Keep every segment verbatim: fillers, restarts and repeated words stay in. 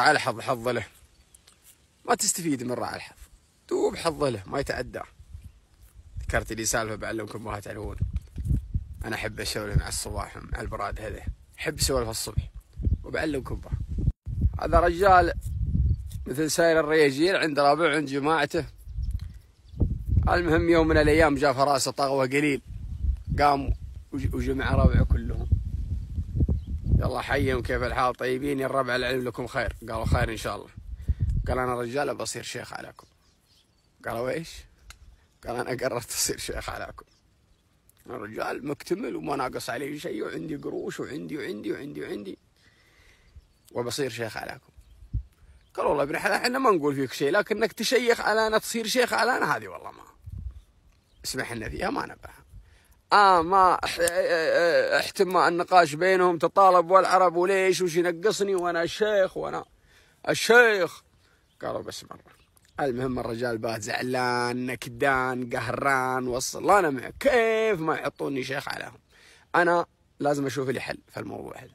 راعي الحظ حظه له، ما تستفيد من راعي الحظ، دوب حظه له ما يتأدى. ذكرت لي سالفه بعلمكم ما تعرفون، انا احب اسولف مع الصباح مع البراد هذا، احب اسولف الصبح وبعلمكم به. هذا رجال مثل ساير الرياجيل، عند ربع عند جماعته. المهم يوم من الايام جاء فراسه طغوه قليل، قام وجمع ربعه كلهم، يلا حيهم كيف الحال طيبين يا الربع العلم لكم خير؟ قالوا خير ان شاء الله. قال انا رجال بصير شيخ عليكم. قالوا ايش؟ قال انا قررت اصير شيخ عليكم. الرجال مكتمل وما ناقص عليه شيء، وعندي قروش وعندي وعندي وعندي وعندي وبصير شيخ عليكم. قال والله ابن حلال احنا ما نقول فيك شيء، لكنك تشيخ علينا تصير شيخ علينا هذه والله ما اسمح لنا فيها، ما نباها. آه ما احتم النقاش بينهم تطالب والعرب وليش وش ينقصني وانا الشيخ وانا الشيخ. قالوا بس مرة. المهم الرجال بات زعلان نكدان قهران، وصل انا معك كيف ما يحطوني شيخ عليهم، انا لازم اشوف لي حل في الموضوع هذا.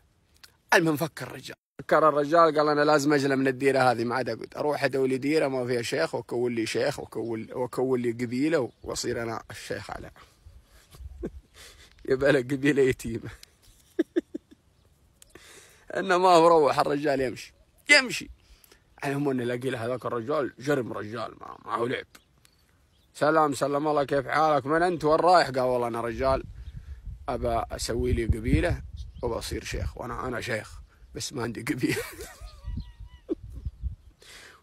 المهم فكر الرجال، فكر الرجال قال انا لازم اجلى من الديره هذه، ما عاد اقعد اروح ادور لي ديره ما فيها شيخ واكون لي شيخ واكون واكون لي قبيله واصير انا الشيخ عليها. يبقى لك قبيله يتيمه. انما هو روح الرجال يمشي يمشي. المهم اني الاقي له هذاك الرجال جرم، رجال ما ما هو لعب. سلام سلام الله كيف حالك؟ من انت وين رايح؟ قال والله انا رجال ابى اسوي لي قبيله وبصير شيخ، وانا انا شيخ بس ما عندي قبيله.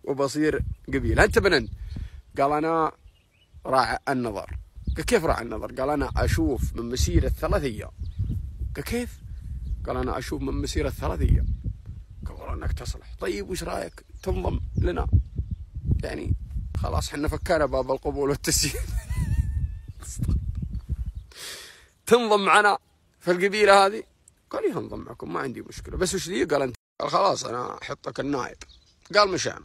وبصير قبيله. انت من انت؟ قال انا راعي النظر. قال كيف راعي النظر؟ قال انا اشوف من مسيره ثلاث ايام. قال كيف؟ قال انا اشوف من مسيره ثلاث ايام. قال والله انك تصلح، طيب وش رايك تنضم لنا؟ يعني خلاص احنا فكرنا باب القبول والتسجيل. تنضم معنا في القبيله هذه؟ قال لي هنضم معكم ما عندي مشكله، بس وش لي؟ قال انت. قال خلاص انا احطك النائب. قال مشان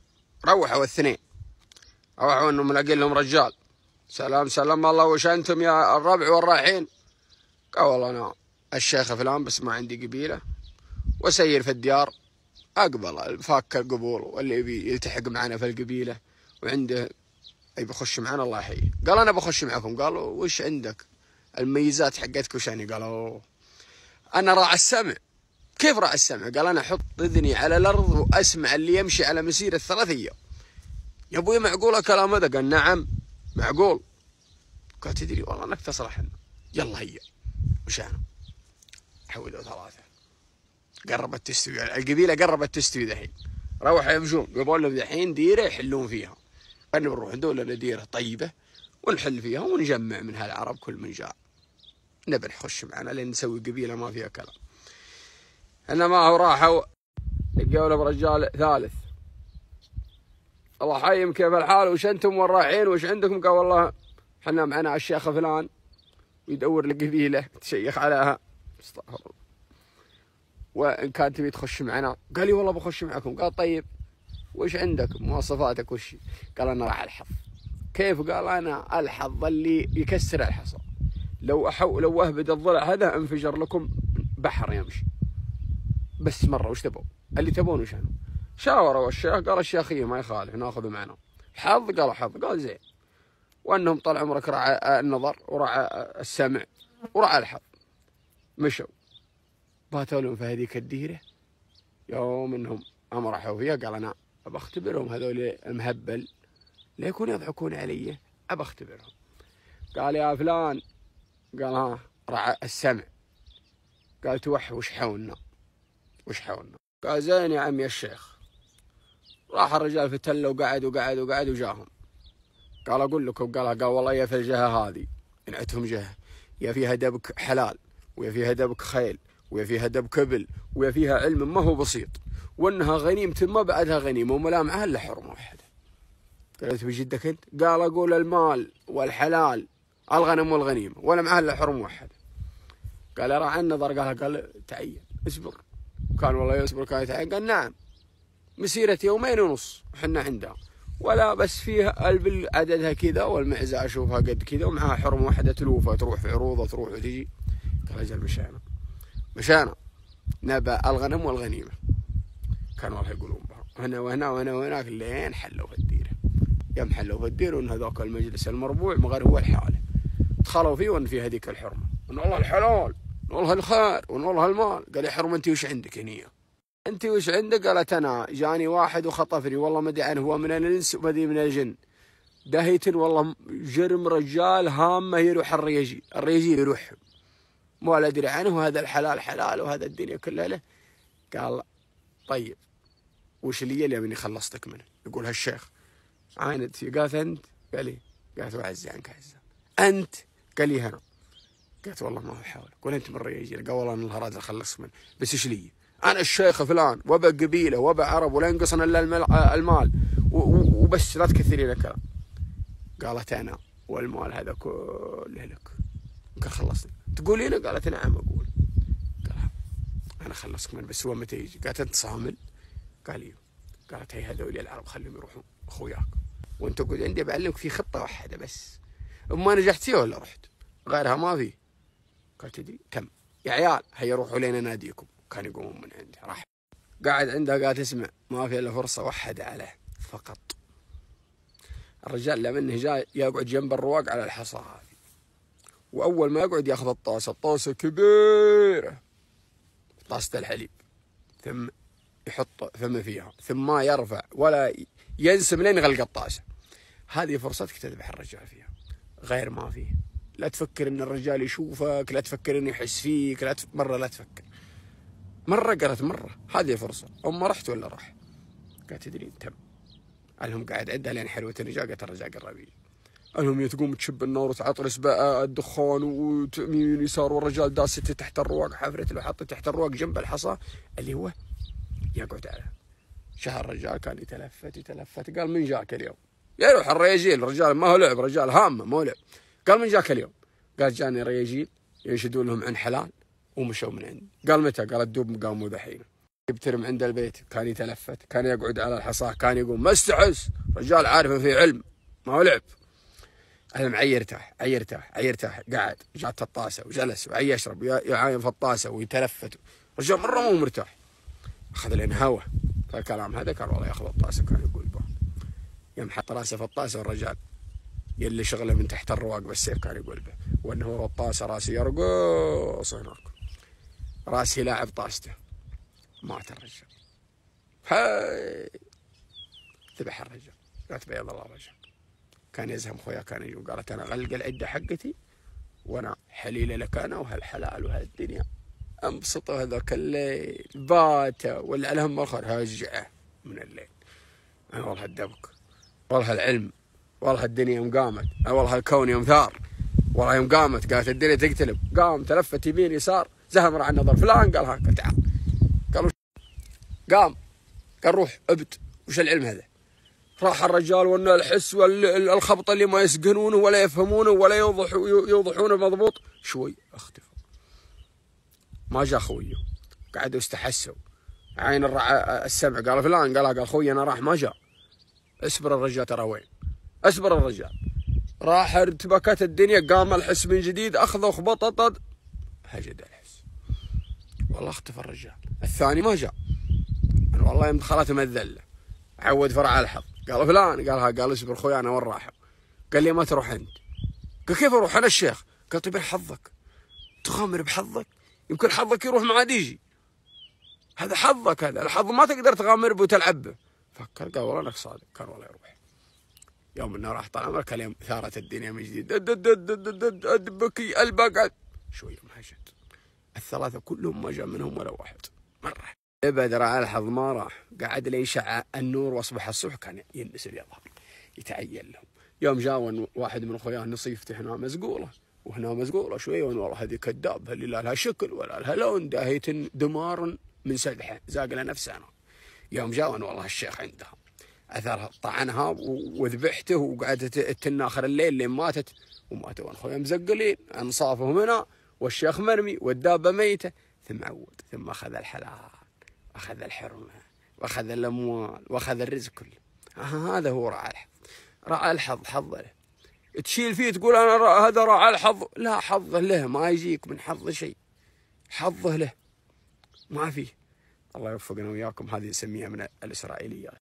روحوا الاثنين، روحوا انهم ملاقي لهم رجال. سلام سلام الله وش انتم يا الربع وين رايحين؟ قال والله انا الشيخ فلان بس ما عندي قبيله واسير في الديار، اقبل فاك القبول واللي يبي يلتحق معنا في القبيله وعنده يبي يخش معنا الله يحييه. قال انا بخش معكم. قالوا وش عندك؟ الميزات حقتك وش يعني؟ قالوا انا راعي السمع. كيف راعي السمع؟ قال انا احط اذني على الارض واسمع اللي يمشي على مسيره الثلاث ايام. يا ابوي معقوله كلام هذا؟ قال نعم معقول. قال تدري والله انك تصلح لنا، يلا هيا. وشانو؟ حولوا ثلاثه، قربت تستوي القبيله، قربت تستوي دحين، روحوا يمشون. قالوا لهم دحين ديره يحلون فيها، خلينا نروح ندور لنا ديره طيبه ونحل فيها ونجمع منها العرب كل من جاء، نبي نخش معنا لين نسوي قبيله ما فيها كلام. انما هو راحوا لقوا لهم رجال ثالث. الله حيم كيف الحال؟ وش انتم وين رايحين وش عندكم؟ قال والله احنا معنا الشيخ فلان ويدور لقبيله تشيخ عليها. استغفر الله. وان كان تبي تخش معنا؟ قال لي والله بخش معكم. قال طيب وش عندك مواصفاتك وش؟ قال انا راح الحظ. كيف؟ قال انا الحظ اللي يكسر الحصى، لو احو لو اهبد الضلع هذا انفجر لكم بحر يمشي. بس مره وش تبوا؟ اللي تبون وش انا؟ شاوروا الشيخ قال الشيخيه ما يخالف ناخذه معنا. حظ؟ قال حظ. قال زين. وانهم طال عمرك راعي النظر وراعي السمع وراعي الحظ. مشوا. باتوا لهم في هذيك الديره يوم انهم امرحوا فيها. قال انا ابى اختبرهم هذول المهبل ليكون يضحكون علي، ابى اختبرهم. قال يا فلان. قال ها راعي السمع. قال توح وش حولنا وش حولنا؟ قال زين يا عمي الشيخ. راح الرجال في التله وقعد وقعد وقعد وجاهم. قال اقول لكم. قال قال والله يا في الجهه هذه نعتهم جهه، يا فيها دبك حلال ويا فيها دبك خيل ويا فيها دبك ابل ويا فيها علم ما هو بسيط، وانها غنيمه ما بعدها غنيمه وملامعها الا حرمه واحده. قالت بجدك انت؟ قال اقول المال والحلال الغنم والغنيمه ولا معها الا حرم واحد. قال راعي النظر. قال قال تعين اصبر. كان والله يصبر كان يتعين. قال نعم مسيره يومين ونص احنا عندها، ولا بس فيها البل عددها كذا والمعزه اشوفها قد كذا ومعها حرم واحده تلوفها تروح في عروضه تروح وتجي. قال اجل مشانا مشانا نبى الغنم والغنيمه. كان والله يقولون بها هنا وهنا وهنا وهناك لين حلوا في الديره. يوم حلوا في الديره وان هذاك المجلس المربوع ما غير هو الحاله. دخلوا فيه وان في هذيك الحرمه، ان والله الحلال، ان والله الخير، ان والله المال. قال يا حرمه انت وش عندك هنيه؟ انت وش عندك؟ قالت انا جاني واحد وخطفني، والله ما ادري عنه، هو من الانس وما ادري من الجن. دهيتن والله جرم رجال هامه يروح الرياجي، الرياجي يروح. ولا ادري عنه، هذا الحلال حلال وهذا الدنيا كلها له. قال طيب وش اللي يلي مني خلصتك منه؟ يقول هالشيخ عاند في قالت انت؟ قال لي قالت وعز عنك عزة. انت؟ قال لي هرب. قالت والله ما احاول. قول انت من الرياجي؟ قال والله انا الهراد اللي خلصت منه، بس ايش لي؟ انا الشيخ فلان وابا قبيله وابا عرب ولا ينقصنا الا المال وبس، لا تكثرين الكلام. قالت انا والمال هذا كله لك. قال خلصني. تقولين؟ قالت نعم اقول. قال انا خلصك منه بس هو متى يجي؟ قالت انت صامل؟ قال ايوه. قالت هي هذول العرب خليهم يروحون اخوياك، وانت قول عندي بعلمك في خطه واحده بس، اما نجحت فيها ولا رحت غيرها ما في. قال تدري كم يا عيال؟ هيا روحوا لين اناديكم. كان يقومون من عندي، راح قاعد عندها. قالت اسمع ما في الا فرصه واحده عليه فقط. الرجال لمنه جاي يقعد جنب الرواق على الحصى هذه، واول ما يقعد ياخذ الطاسه، الطاسه كبيره، طاسه الحليب، ثم يحط فمه فيها، ثم ما يرفع ولا ينسم لين يغلق الطاسه. هذه فرصتك تذبح الرجال فيها، غير ما فيه. لا تفكر ان الرجال يشوفك، لا تفكر انه يحس فيك، لا تفكر. مره لا تفكر. مره قالت مره هذه فرصه، اما رحت ولا راح؟ قالت تدري تم. قالهم قاعد عندها لين حلوه الرجال، قالت الرجال قرابين. قالهم يا تقوم تشب النار وتعطرس بقى الدخان ويمين يسار، والرجال داسته تحت الرواق، حفرت له حطت تحت الرواق جنب الحصى اللي هو يقعد عليه. شهر الرجال كان يتلفت يتلفت. قال من جاك اليوم؟ يروح الرياجيل، الرجال ما هو لعب، رجال هامه ما هو لعب. قال من جاك اليوم؟ قال جاني رياجيل ينشدون لهم عن حلال ومشوا من عندي. قال متى؟ قال الدوب قاموا ذحين. يبترم عند البيت، كان يتلفت، كان يقعد على الحصاه، كان يقوم مستعس، رجال عارف في علم ما هو لعب. المهم عي يرتاح عي يرتاح عي يرتاح، قعد جات الطاسه وجلس وعي يشرب ويعاين في الطاسه ويتلفت، رجال مره مو مرتاح. اخذ لين هوا فالكلام هذا، كان والله ياخذ الطاسه كان يقول به. يوم حط راسه في الطاسه والرجال يلي شغله من تحت الرواق بالسيف كان يقول به، وانه ورا الطاسه راسي يرقص هناك، راسي لاعب طاسته. مات الرجال. هاي ذبح الرجال. قالت بيض الله وجهك. كان يزهم خويا كان يجي. قالت انا غلق العده حقتي وانا حليله لك انا وهالحلال وهالدنيا انبسط هذاك الليل بات ولا الهم والخير هجعه من الليل. انا والله الدبك، والله العلم، والله الدنيا يوم قامت، انا والله الكون يوم ثار، والله يوم قامت. قالت الدنيا تقتلب، قام تلفت يمين يسار، زهم راعي النظر فلان قال هاك تعال. قالوا قام قال روح ابد وش العلم هذا؟ راح الرجال وانه الحس والخبط اللي ما يسقنونه ولا يفهمونه ولا يوضحوا يوضحونه مضبوط شوي اختفوا. ما جاء خويه، قعدوا استحسوا عين السمع. قال فلان قال قال خوي انا راح ما جاء. اصبر الرجال ترى وين؟ اصبر الرجال. راح ارتبكت الدنيا، قام الحس من جديد، اخذه خبطت هجد الحس. والله اختفى الرجال. الثاني ما جاء. انا والله يوم دخلت مذله عود فرع الحظ. قال فلان قالها قال اصبر خويا انا وين رايح؟ قال لي ما تروح انت. قال كيف اروح انا الشيخ؟ قال طيب حظك تغامر بحظك، يمكن حظك يروح مع ديجي، هذا حظك، هذا الحظ ما تقدر تغامر به وتلعب به. فكر قال والله انك صادق. كان والله يروح. يوم انه راح طال عمرك اليوم ثارت الدنيا من جديد، ادبكي البقعد شويه مهجت. الثلاثه كلهم ما جاء منهم ولا واحد مره. ابد راعي الحظ ما راح، قعد لين شع النور واصبح الصبح كان ينسى يظهر يتعين لهم. يوم جاء واحد من اخوياه نصيفته هنا مزقوله وهنا مزقوله شويه، والله هذه كذابه اللي لا لها شكل ولا لها لون، داهيت دمار من سدحه زاقله نفسها. يوم جاء والله الشيخ عندها اثرها طعنها وذبحته وقعدت تناخر الليل لين ماتت. وماتوا اخويا مزقلين، انصافهم هنا والشيخ مرمي والدابه ميته. ثم عود، ثم اخذ الحلال، اخذ الحرمه، واخذ الاموال، واخذ الرزق كله. آه هذا هو راعي الحظ. راعي الحظ حظ له. تشيل فيه تقول انا رأى هذا راعي الحظ، لا حظه له، ما يجيك من حظه شيء. حظه له. ما فيه. الله يوفقنا وياكم، هذه نسميها من الإسرائيليات.